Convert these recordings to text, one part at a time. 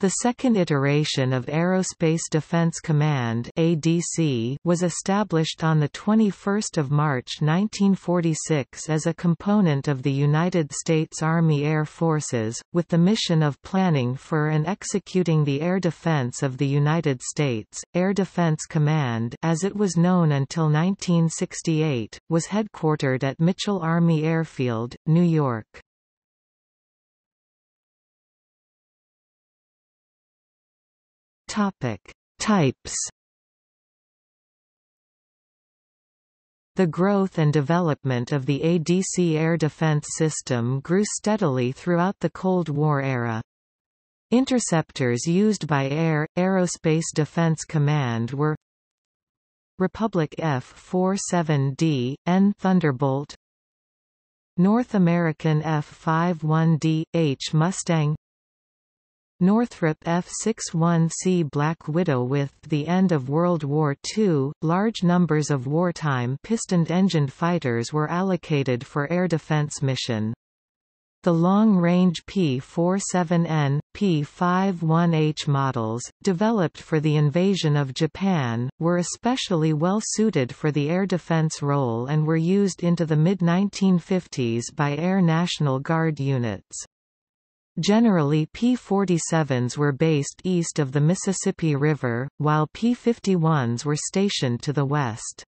The second iteration of Aerospace Defense Command (ADC) was established on 21 March 1946 as a component of the United States Army Air Forces, with the mission of planning for and executing the air defense of the United States. Air Defense Command, as it was known until 1968, was headquartered at Mitchel Army Airfield, New York. Types. The growth and development of the ADC air defense system grew steadily throughout the Cold War era. Interceptors used by Aerospace Defense Command were Republic F-47D/N Thunderbolt, North American F-51D/H Mustang, Northrop F-61C Black Widow. With the end of World War II, large numbers of wartime piston-engined fighters were allocated for air defense mission. The long-range P-47N, P-51H models, developed for the invasion of Japan, were especially well-suited for the air defense role and were used into the mid-1950s by Air National Guard units. Generally P-47s were based east of the Mississippi River, while P-51s were stationed to the west.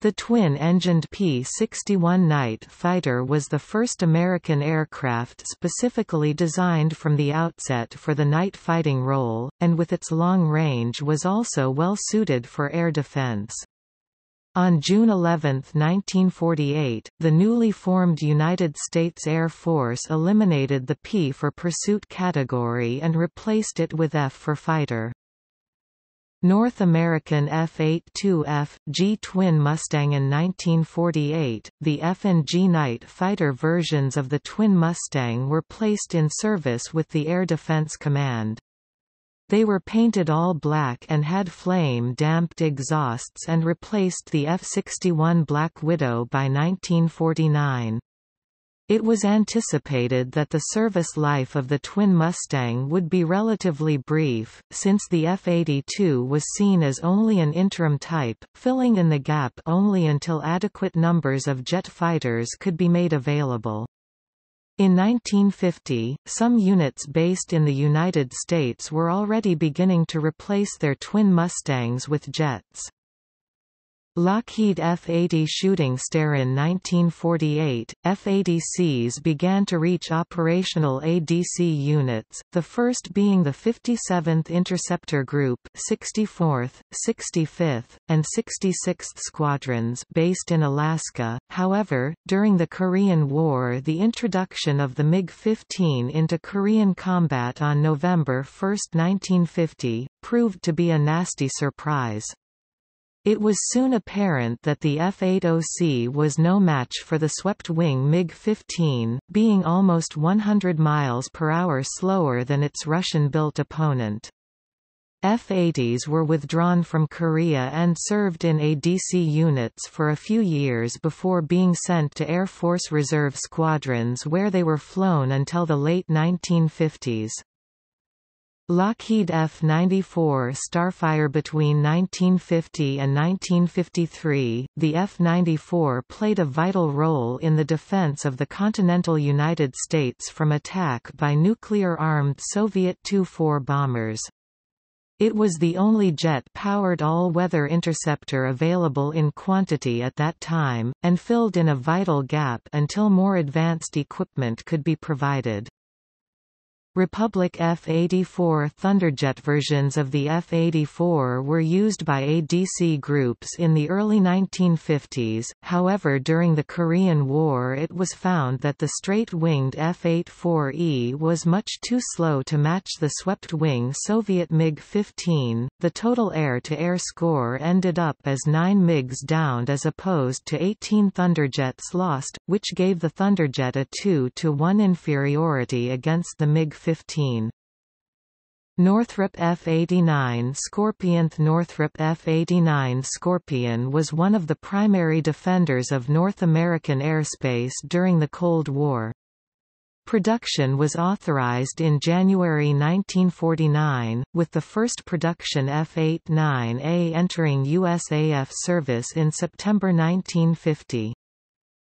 The twin-engined P-61 Night Fighter was the first American aircraft specifically designed from the outset for the night fighting role, and with its long range was also well suited for air defense. On June 11, 1948, the newly formed United States Air Force eliminated the P for pursuit category and replaced it with F for fighter. North American F-82F, G-twin Mustang. In 1948, the F and G night fighter versions of the twin Mustang were placed in service with the Air Defense Command. They were painted all black and had flame-damped exhausts and replaced the F-61 Black Widow by 1949. It was anticipated that the service life of the twin Mustang would be relatively brief, since the F-82 was seen as only an interim type, filling in the gap only until adequate numbers of jet fighters could be made available. In 1950, some units based in the United States were already beginning to replace their twin Mustangs with jets. Lockheed F-80 Shooting Star. In 1948, F-80Cs began to reach operational ADC units, the first being the 57th Interceptor Group, 64th, 65th, and 66th Squadrons based in Alaska. However, during the Korean War, the introduction of the MiG-15 into Korean combat on November 1, 1950, proved to be a nasty surprise. It was soon apparent that the F-80C was no match for the swept-wing MiG-15, being almost 100 miles per hour slower than its Russian-built opponent. F-80s were withdrawn from Korea and served in ADC units for a few years before being sent to Air Force Reserve squadrons, where they were flown until the late 1950s. Lockheed F-94 Starfire. Between 1950 and 1953, the F-94 played a vital role in the defense of the continental United States from attack by nuclear-armed Soviet Tu-4 bombers. It was the only jet-powered all-weather interceptor available in quantity at that time, and filled in a vital gap until more advanced equipment could be provided. Republic F-84 Thunderjet. Versions of the F-84 were used by ADC groups in the early 1950s, however during the Korean War it was found that the straight-winged F-84E was much too slow to match the swept-wing Soviet MiG-15. The total air-to-air score ended up as 9 MiGs downed as opposed to 18 Thunderjets lost, which gave the Thunderjet a 2-to-1 inferiority against the MiG-15. Northrop F-89 Scorpion. Northrop F-89 Scorpion was one of the primary defenders of North American airspace during the Cold War. Production was authorized in January 1949, with the first production F-89A entering USAF service in September 1950.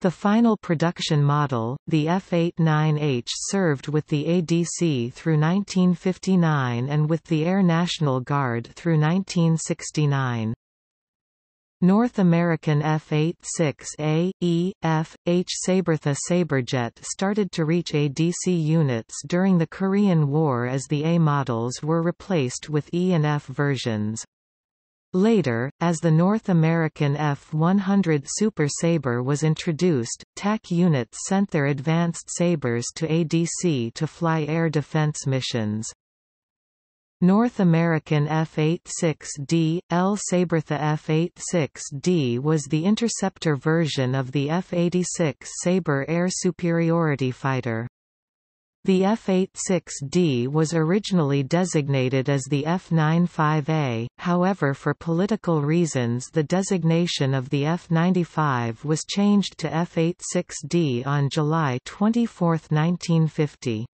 The final production model, the F-89H, served with the ADC through 1959 and with the Air National Guard through 1969. North American F-86A, E, F, H Sabre. The Sabrejet started to reach ADC units during the Korean War as the A models were replaced with E and F versions. Later, as the North American F-100 Super Sabre was introduced, TAC units sent their advanced Sabres to ADC to fly air defense missions. North American F-86D/L Sabre. The F-86D was the interceptor version of the F-86 Sabre air superiority fighter. The F-86D was originally designated as the F-95A, however for political reasons the designation of the F-95 was changed to F-86D on July 24, 1950.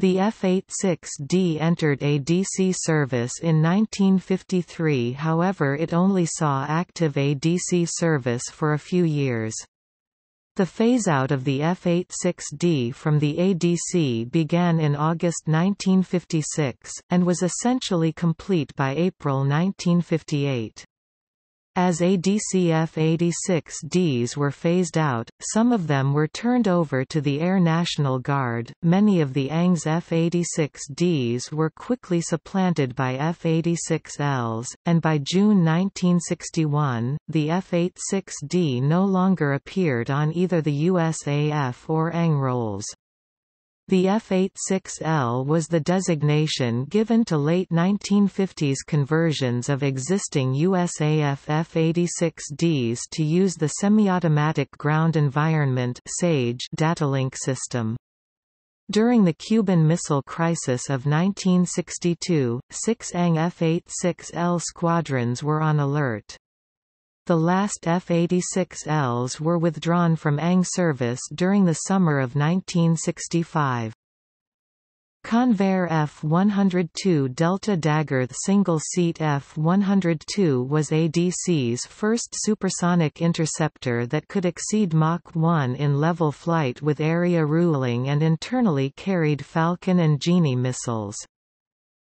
The F-86D entered ADC service in 1953, however it only saw active ADC service for a few years. The phase-out of the F-86D from the ADC began in August 1956, and was essentially complete by April 1958. As ADC F-86Ds were phased out, some of them were turned over to the Air National Guard. Many of the ANG's F-86Ds were quickly supplanted by F-86Ls, and by June 1961, the F-86D no longer appeared on either the USAF or ANG rolls. The F-86L was the designation given to late 1950s conversions of existing USAF F-86Ds to use the Semi-Automatic Ground Environment Datalink System. During the Cuban Missile Crisis of 1962, 6 ANG F-86L squadrons were on alert. The last F-86Ls were withdrawn from ANG service during the summer of 1965. Convair F-102 Delta Dagger. The single-seat F-102 was ADC's first supersonic interceptor that could exceed Mach 1 in level flight with area ruling and internally carried Falcon and Genie missiles.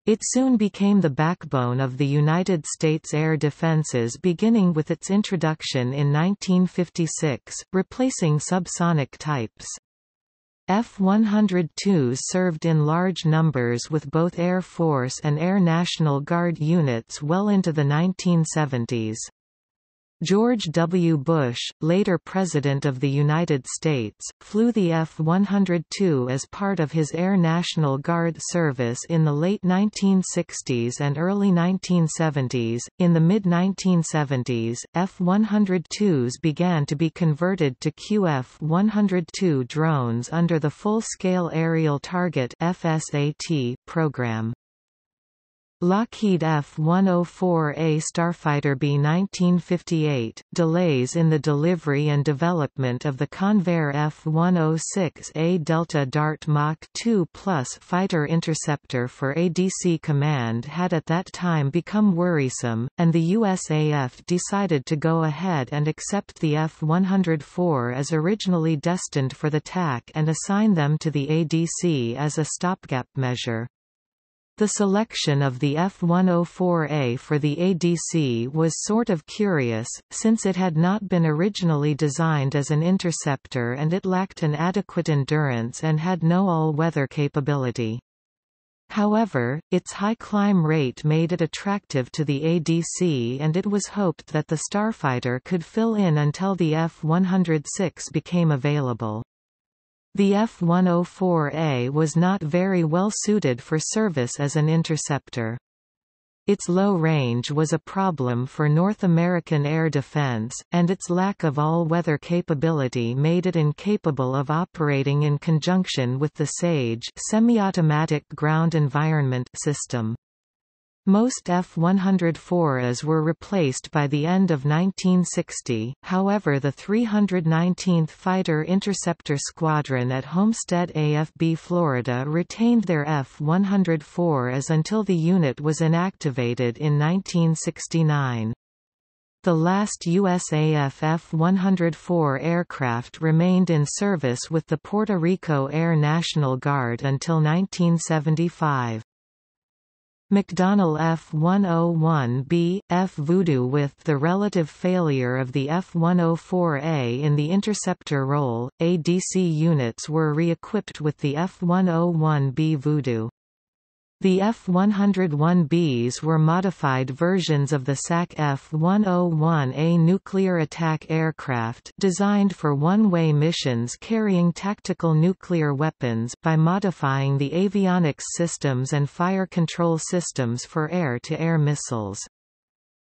It soon became the backbone of the United States air defenses, beginning with its introduction in 1956, replacing subsonic types. F-102s served in large numbers with both Air Force and Air National Guard units well into the 1970s. George W. Bush, later President of the United States, flew the F-102 as part of his Air National Guard service in the late 1960s and early 1970s. In the mid-1970s, F-102s began to be converted to QF-102 drones under the Full Scale Aerial Target (FSAT) program. Lockheed F-104A Starfighter. B. 1958, delays in the delivery and development of the Convair F-106A Delta Dart Mach 2 Plus Fighter Interceptor for ADC Command had at that time become worrisome, and the USAF decided to go ahead and accept the F-104 as originally destined for the TAC and assign them to the ADC as a stopgap measure. The selection of the F-104A for the ADC was sort of curious, since it had not been originally designed as an interceptor and it lacked an adequate endurance and had no all-weather capability. However, its high climb rate made it attractive to the ADC, and it was hoped that the Starfighter could fill in until the F-106 became available. The F-104A was not very well suited for service as an interceptor. Its low range was a problem for North American air defense, and its lack of all-weather capability made it incapable of operating in conjunction with the SAGE Semi-Automatic Ground Environment System. Most F-104As were replaced by the end of 1960, however the 319th Fighter-Interceptor Squadron at Homestead AFB, Florida retained their F-104As until the unit was inactivated in 1969. The last USAF F-104 aircraft remained in service with the Puerto Rico Air National Guard until 1975. McDonnell F-101B, F Voodoo. With the relative failure of the F-104A in the interceptor role, ADC units were re-equipped with the F-101B Voodoo. The F-101Bs were modified versions of the SAC F-101A nuclear attack aircraft designed for one-way missions carrying tactical nuclear weapons by modifying the avionics systems and fire control systems for air-to-air missiles.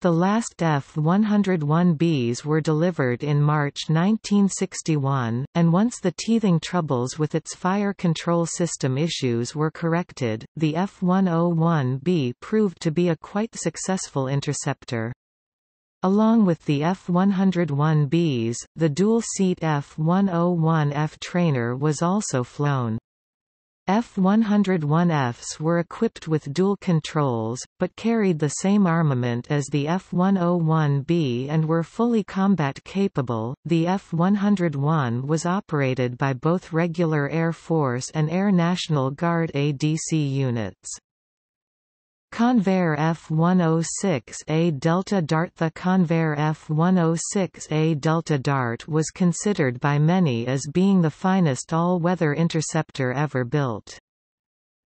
The last F-101Bs were delivered in March 1961, and once the teething troubles with its fire control system issues were corrected, the F-101B proved to be a quite successful interceptor. Along with the F-101Bs, the dual-seat F-101F trainer was also flown. F-101Fs were equipped with dual controls, but carried the same armament as the F-101B and were fully combat capable. The F-101 was operated by both regular Air Force and Air National Guard ADC units. Convair F-106A Delta Dart. The Convair F-106A Delta Dart was considered by many as being the finest all-weather interceptor ever built.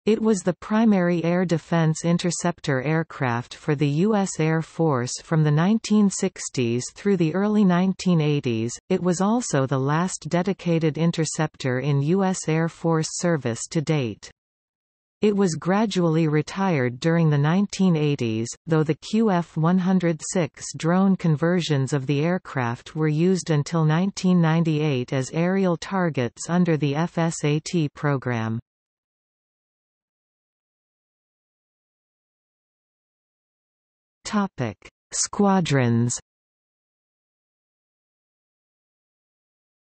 It was the primary air defense interceptor aircraft for the U.S. Air Force from the 1960s through the early 1980s. It was also the last dedicated interceptor in U.S. Air Force service to date. It was gradually retired during the 1980s, though the QF-106 drone conversions of the aircraft were used until 1998 as aerial targets under the FSAT program. Squadrons.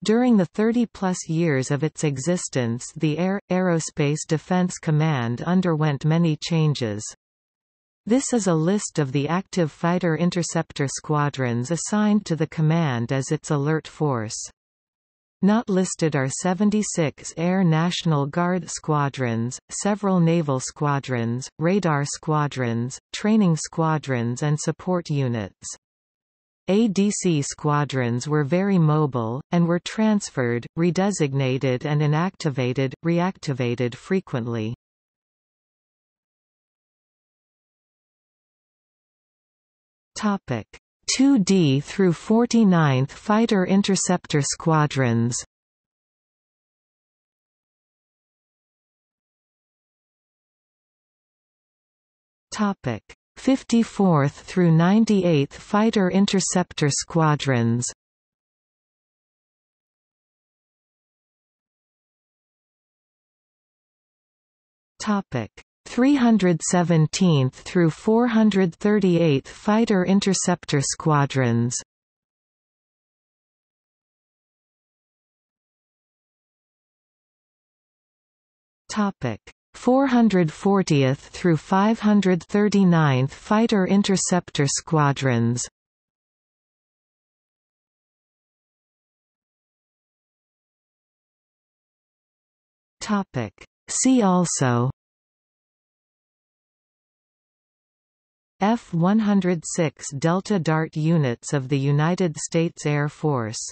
During the 30-plus years of its existence, the Aerospace Defense Command underwent many changes. This is a list of the active fighter-interceptor squadrons assigned to the command as its alert force. Not listed are 76 Air National Guard squadrons, several naval squadrons, radar squadrons, training squadrons and support units. ADC squadrons were very mobile, and were transferred, redesignated and inactivated, reactivated frequently. Topic: 2D through 49th Fighter Interceptor Squadrons. Topic: 54th through 98th Fighter Interceptor Squadrons. Topic: 317th through 438th Fighter Interceptor Squadrons. Topic: 440th through 539th Fighter Interceptor Squadrons. Topic: See also F-106 Delta Dart units of the United States Air Force.